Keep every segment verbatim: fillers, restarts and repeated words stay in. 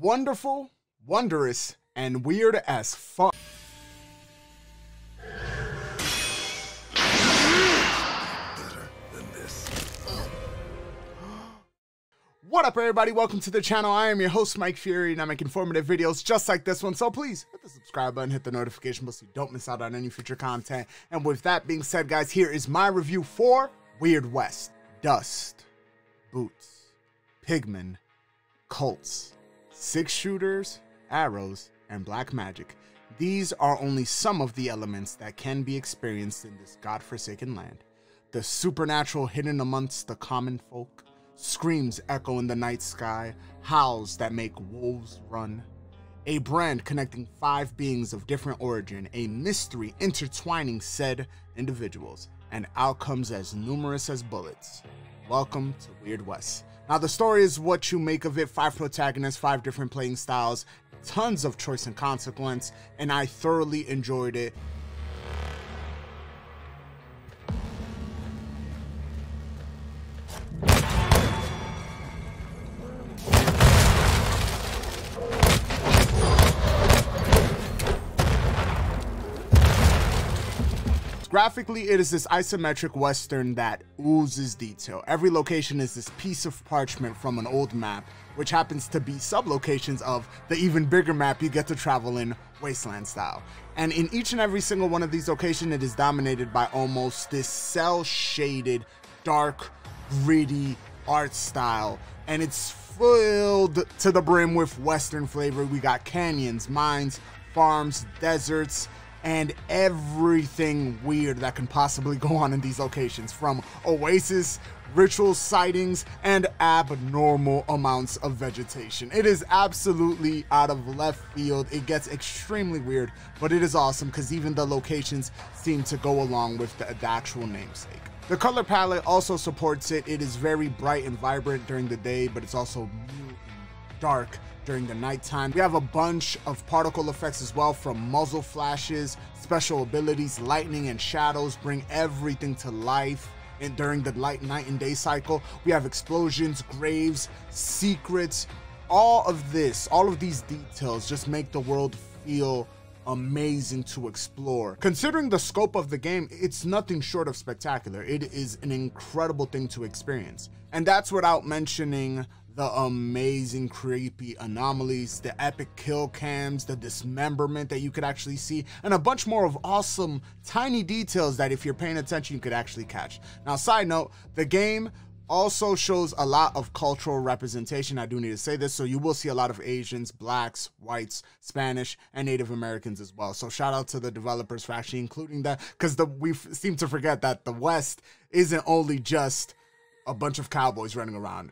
wonderful, wondrous, and weird as fuck. What up, everybody? Welcome to the channel. I am your host, Mike Fury, and I make informative videos just like this one. So please hit the subscribe button, hit the notification bell so you don't miss out on any future content. And with that being said, guys, here is my review for Weird West. Dust, boots, pigmen, cults, six shooters, arrows, and black magic. These are only some of the elements that can be experienced in this godforsaken land. The supernatural hidden amongst the common folk. Screams echo in the night sky, howls that make wolves run. A brand connecting five beings of different origin, a mystery intertwining said individuals, and outcomes as numerous as bullets. Welcome to Weird West. Now the story is what you make of it, five protagonists, five different playing styles, tons of choice and consequence, and I thoroughly enjoyed it. Graphically, it is this isometric western that oozes detail. Every location is this piece of parchment from an old map, which happens to be sub-locations of the even bigger map you get to travel in, wasteland style. And in each and every single one of these locations, it is dominated by almost this cell-shaded, dark, gritty art style, and it's filled to the brim with western flavor. We got canyons, mines, farms, deserts, and everything weird that can possibly go on in these locations, from oasis, ritual sightings, and abnormal amounts of vegetation. It is absolutely out of left field. It gets extremely weird, but it is awesome because even the locations seem to go along with the, the actual namesake. The color palette also supports it. It is very bright and vibrant during the day, but it's also new and dark during the nighttime. We have a bunch of particle effects as well, from muzzle flashes, special abilities, lightning, and shadows bring everything to life. And during the light night and day cycle, we have explosions, graves, secrets. All of this, all of these details just make the world feel amazing to explore. Considering the scope of the game, it's nothing short of spectacular. It is an incredible thing to experience. And that's without mentioning the amazing creepy anomalies, the epic kill cams, the dismemberment that you could actually see, and a bunch more of awesome tiny details that if you're paying attention, you could actually catch. Now, side note, the game also shows a lot of cultural representation. I do need to say this, so you will see a lot of Asians, blacks, whites, Spanish, and Native Americans as well. So shout out to the developers for actually including that, because the we seem to forget that the West isn't only just a bunch of cowboys running around.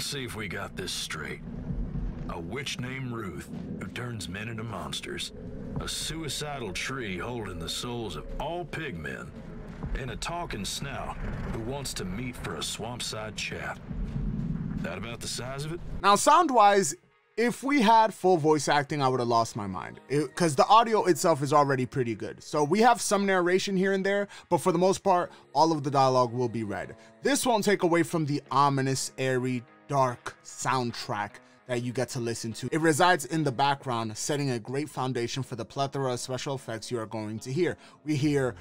See if we got this straight. A witch named Ruth who turns men into monsters, a suicidal tree holding the souls of all pigmen, and a talking snout who wants to meet for a swampside chat. That about the size of it? Now, sound-wise, if we had full voice acting, I would have lost my mind, because the audio itself is already pretty good. So we have some narration here and there, but for the most part, all of the dialogue will be read. This won't take away from the ominous, airy, dark soundtrack that you get to listen to. It resides in the background, setting a great foundation for the plethora of special effects you are going to hear. We hear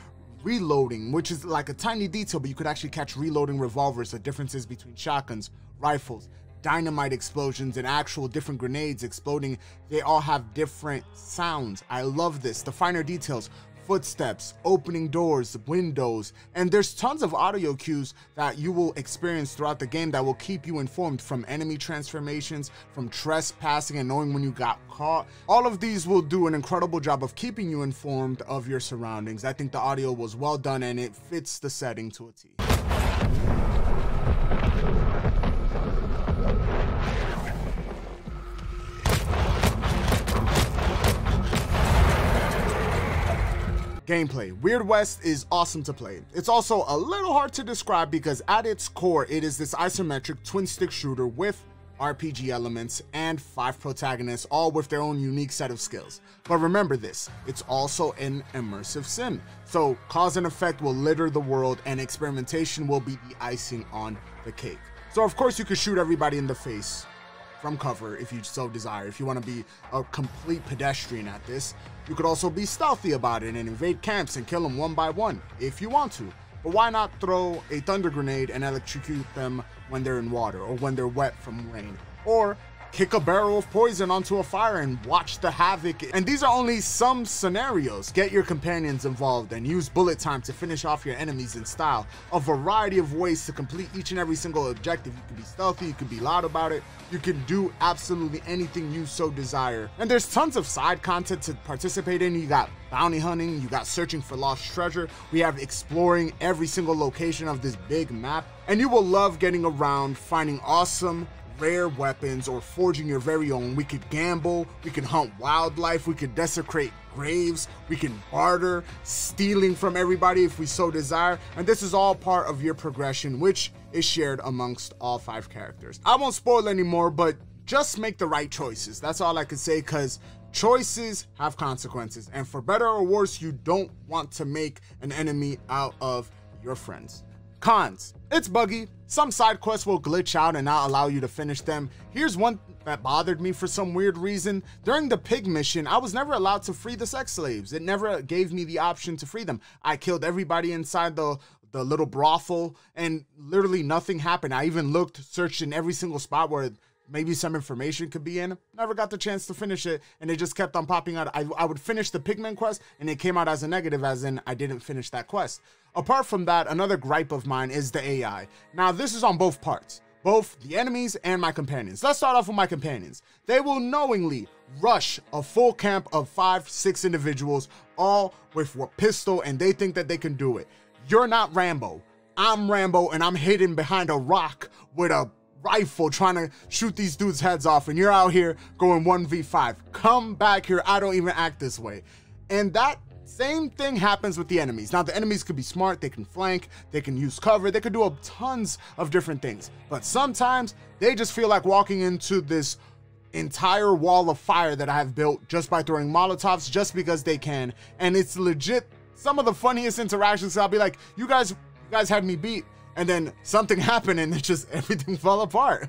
reloading, which is like a tiny detail, but you could actually catch reloading revolvers, the differences between shotguns, rifles, dynamite explosions, and actual different grenades exploding. They all have different sounds. I love this. The finer details, footsteps, opening doors, windows, and there's tons of audio cues that you will experience throughout the game that will keep you informed, from enemy transformations, from trespassing and knowing when you got caught. All of these will do an incredible job of keeping you informed of your surroundings. I think the audio was well done and it fits the setting to a T. Gameplay. Weird West is awesome to play. It's also a little hard to describe because at its core, it is this isometric twin-stick shooter with R P G elements, and five protagonists, all with their own unique set of skills. But remember this, it's also an immersive sim, so cause and effect will litter the world and experimentation will be the icing on the cake. So of course you could shoot everybody in the face from cover if you so desire. If you want to be a complete pedestrian at this, you could also be stealthy about it and invade camps and kill them one by one if you want to. But why not throw a thunder grenade and electrocute them when they're in water or when they're wet from rain? Or kick a barrel of poison onto a fire and watch the havoc. And these are only some scenarios. Get your companions involved and use bullet time to finish off your enemies in style. A variety of ways to complete each and every single objective. You could be stealthy, you could be loud about it. You can do absolutely anything you so desire. And there's tons of side content to participate in. You got bounty hunting, you got searching for lost treasure. We have exploring every single location of this big map. And you will love getting around, finding awesome rare weapons, or forging your very own. We could gamble, we could hunt wildlife, we could desecrate graves, we can barter, stealing from everybody if we so desire. And this is all part of your progression, which is shared amongst all five characters. I won't spoil anymore, but just make the right choices. That's all I can say, because choices have consequences, and for better or worse, you don't want to make an enemy out of your friends. Cons, it's buggy. Some side quests will glitch out and not allow you to finish them. Here's one that bothered me for some weird reason. During the pig mission, I was never allowed to free the sex slaves. It never gave me the option to free them. I killed everybody inside the the little brothel and literally nothing happened. I even looked, searched in every single spot where maybe some information could be in. Never got the chance to finish it, and it just kept on popping out. I, I would finish the pigman quest, and it came out as a negative, as in I didn't finish that quest. Apart from that, another gripe of mine is the A I. Now, this is on both parts, both the enemies and my companions. Let's start off with my companions. They will knowingly rush a full camp of five, six individuals, all with a pistol, and they think that they can do it. You're not Rambo. I'm Rambo, and I'm hidden behind a rock with a rifle trying to shoot these dudes' heads off, and you're out here going one v five. Come back here. I don't even act this way. And that same thing happens with the enemies. Now, the enemies could be smart. They can flank, they can use cover, they could do a tons of different things, but sometimes they just feel like walking into this entire wall of fire that I have built just by throwing Molotovs, just because they can. And it's legit some of the funniest interactions. I'll be like, you guys you guys had me beat, and then something happened and it just, everything fell apart.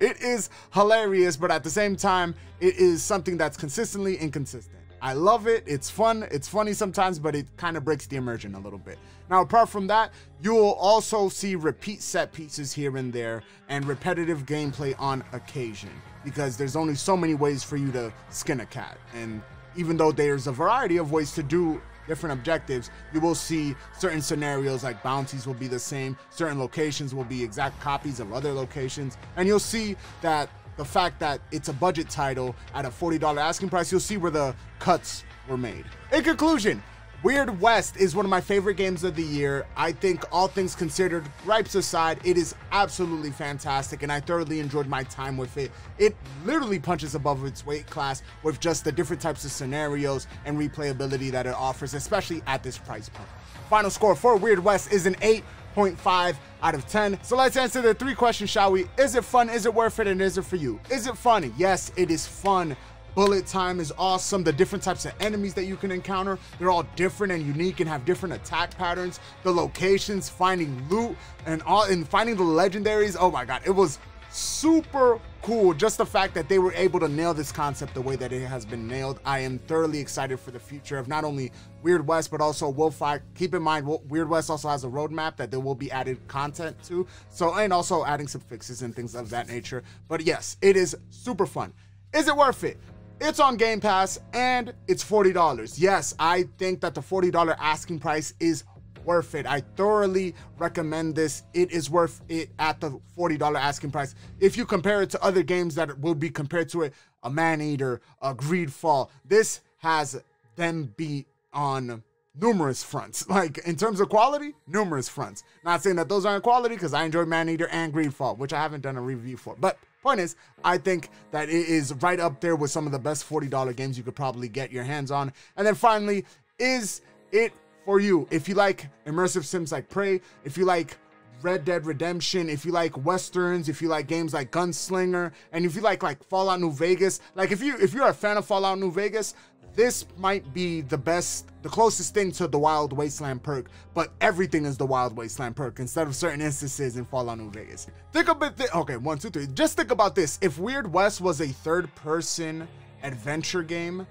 It is hilarious, but at the same time, it is something that's consistently inconsistent. I love it. It's fun. It's funny sometimes, but it kind of breaks the immersion a little bit. Now, apart from that, you will also see repeat set pieces here and there and repetitive gameplay on occasion, because there's only so many ways for you to skin a cat. And even though there's a variety of ways to do different objectives, you will see certain scenarios, like bounties will be the same, certain locations will be exact copies of other locations, and you'll see that the fact that it's a budget title at a forty dollar asking price, you'll see where the cuts were made. In conclusion, Weird West is one of my favorite games of the year. I think, all things considered, gripes aside, it is absolutely fantastic, and I thoroughly enjoyed my time with it. It literally punches above its weight class with just the different types of scenarios and replayability that it offers, especially at this price point. Final score for Weird West is an eight point five out of ten. So let's answer the three questions, shall we? Is it fun? Is it worth it? And is it for you? Is it fun? Yes, it is fun. Bullet time is awesome. The different types of enemies that you can encounter, they're all different and unique and have different attack patterns. The locations, finding loot, and all, and finding the legendaries. Oh my god, it was super cool. Just the fact that they were able to nail this concept the way that it has been nailed. I am thoroughly excited for the future of not only Weird West, but also Wolf Eye. Keep in mind, Weird West also has a roadmap that there will be added content to, so, and also adding some fixes and things of that nature. But yes, it is super fun. Is it worth it? It's on Game Pass and it's forty dollars. Yes, I think that the forty dollar asking price is worth it. I thoroughly recommend this. It is worth it at the forty dollar asking price. If you compare it to other games that will be compared to it, a Maneater, a Greedfall, this has them beat on numerous fronts. Like, in terms of quality, numerous fronts. Not saying that those aren't quality, because I enjoy Maneater and Greedfall, which I haven't done a review for, but point is, I think that it is right up there with some of the best forty dollar games you could probably get your hands on. And then finally, is it for you? If you like immersive sims like Prey, if you like Red Dead Redemption, if you like Westerns, if you like games like Gunslinger, and if you like like Fallout New Vegas, like if, you, if you're a fan of Fallout New Vegas, this might be the best, the closest thing to the Wild Wasteland perk, but everything is the Wild Wasteland perk instead of certain instances in Fallout New Vegas. Think about this, okay, one, two, three. Just think about this. If Weird West was a third-person adventure game,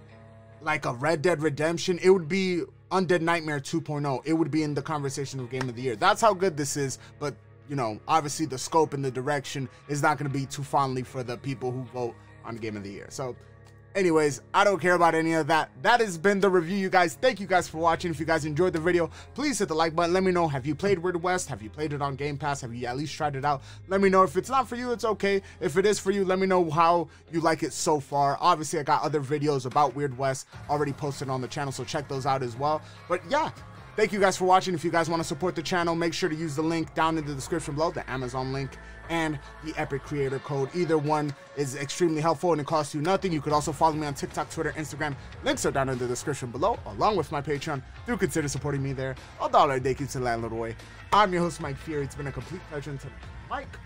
like a Red Dead Redemption, it would be Undead Nightmare two point oh. It would be in the conversation of Game of the Year. That's how good this is, but, you know, obviously the scope and the direction is not going to be too fondly for the people who vote on Game of the Year. So, anyways, I don't care about any of that. That has been the review, you guys. Thank you guys for watching. If you guys enjoyed the video, please hit the like button. Let me know, have you played Weird West? Have you played it on Game Pass? Have you at least tried it out? Let me know. If it's not for you, it's okay. If it is for you, let me know how you like it so far. Obviously, I got other videos about Weird West already posted on the channel, so check those out as well. But yeah, thank you guys for watching. If you guys want to support the channel, make sure to use the link down in the description below, the Amazon link and the Epic Creator Code. Either one is extremely helpful and it costs you nothing. You could also follow me on TikTok, Twitter, Instagram. Links are down in the description below, along with my Patreon. Do consider supporting me there. A dollar a day keeps the landlord away. I'm your host, Mike Fury. It's been a complete pleasure. Until Mike.